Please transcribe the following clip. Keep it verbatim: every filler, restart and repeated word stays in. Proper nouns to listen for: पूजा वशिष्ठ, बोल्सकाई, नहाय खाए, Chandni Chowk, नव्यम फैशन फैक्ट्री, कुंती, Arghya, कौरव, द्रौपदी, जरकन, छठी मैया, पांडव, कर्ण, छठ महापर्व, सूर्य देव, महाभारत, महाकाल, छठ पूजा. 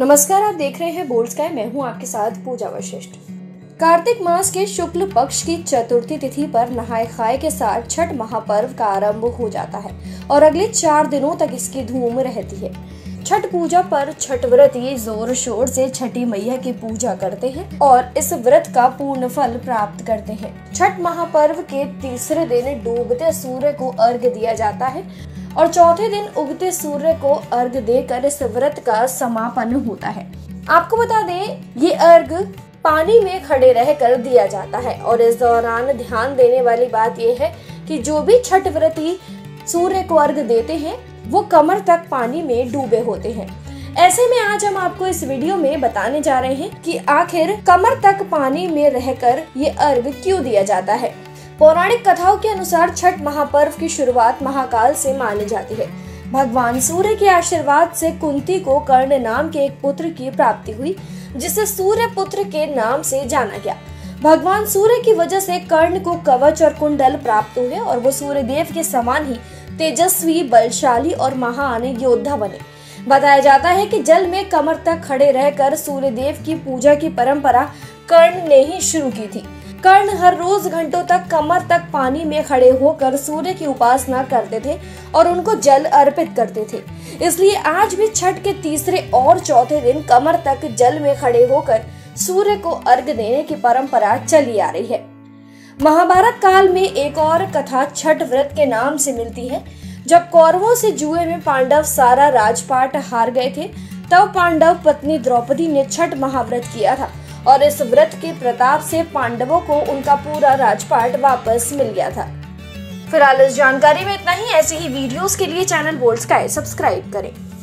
नमस्कार, आप देख रहे हैं बोल्सकाई, मैं हूं आपके साथ पूजा वशिष्ठ। कार्तिक मास के शुक्ल पक्ष की चतुर्थी तिथि पर नहाय खाए के साथ छठ महापर्व का आरंभ हो जाता है और अगले चार दिनों तक इसकी धूम रहती है। छठ पूजा पर छठ व्रत ये जोर शोर से छठी मैया की पूजा करते हैं और इस व्रत का पूर्ण फल प्राप्त करते हैं। छठ महापर्व के तीसरे दिन डूबते सूर्य को अर्घ्य दिया जाता है और चौथे दिन उगते सूर्य को अर्घ्य देकर इस व्रत का समापन होता है। आपको बता दें, ये अर्घ्य पानी में खड़े रहकर दिया जाता है और इस दौरान ध्यान देने वाली बात यह है कि जो भी छठ व्रती सूर्य को अर्घ्य देते हैं वो कमर तक पानी में डूबे होते हैं। ऐसे में आज हम आपको इस वीडियो में बताने जा रहे हैं कि आखिर कमर तक पानी में रहकर ये अर्घ्य क्यों दिया जाता है। पौराणिक कथाओं के अनुसार छठ महापर्व की शुरुआत महाकाल से मानी जाती है। भगवान सूर्य के आशीर्वाद से कुंती को कर्ण नाम के एक पुत्र की प्राप्ति हुई, जिसे सूर्य पुत्र के नाम से जाना गया। भगवान सूर्य की वजह से कर्ण को कवच और कुंडल प्राप्त हुए और वो सूर्य देव के समान ही तेजस्वी, बलशाली और महान योद्धा बने। बताया जाता है कि जल में कमर तक खड़े रहकर सूर्य देव की पूजा की परंपरा कर्ण ने ही शुरू की थी। कर्ण हर रोज घंटों तक कमर तक पानी में खड़े होकर सूर्य की उपासना करते थे और उनको जल अर्पित करते थे। इसलिए आज भी छठ के तीसरे और चौथे दिन कमर तक जल में खड़े होकर सूर्य को अर्घ्य देने की परंपरा चली आ रही है। महाभारत काल में एक और कथा छठ व्रत के नाम से मिलती है। जब कौरवों से जुए में पांडव सारा राजपाट हार गए थे, तब पांडव पत्नी द्रौपदी ने छठ महाव्रत किया था और इस व्रत के प्रताप से पांडवों को उनका पूरा राजपाट वापस मिल गया था। फिलहाल इस जानकारी में इतना ही। ऐसे ही वीडियोस के लिए चैनल बोल्सकाई सब्सक्राइब करें।